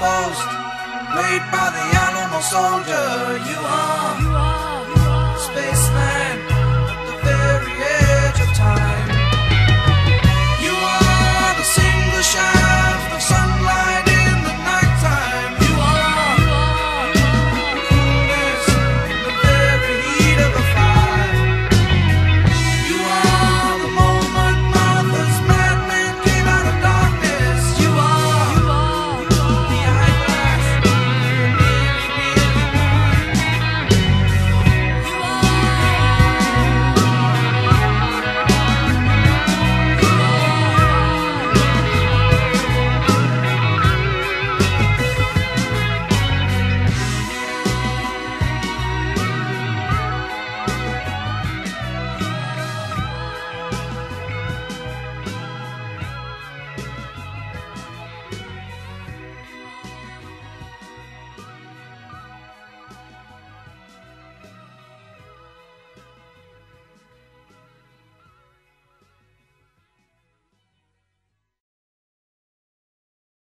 Post made by the animal soldier. You are